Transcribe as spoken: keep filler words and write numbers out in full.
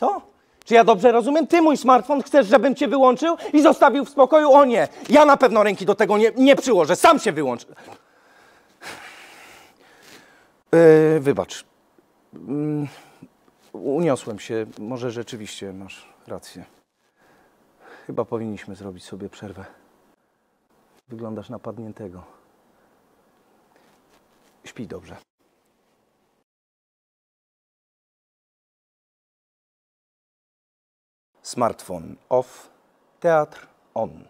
Co? Czy ja dobrze rozumiem? Ty, mój smartfon, chcesz, żebym cię wyłączył i zostawił w spokoju? O nie! Ja na pewno ręki do tego nie, nie przyłożę. Sam się wyłączę. Yy, wybacz. Yy, uniosłem się. Może rzeczywiście masz rację. Chyba powinniśmy zrobić sobie przerwę. Wyglądasz napadniętego. Śpij dobrze. Smartfon off, teatr on.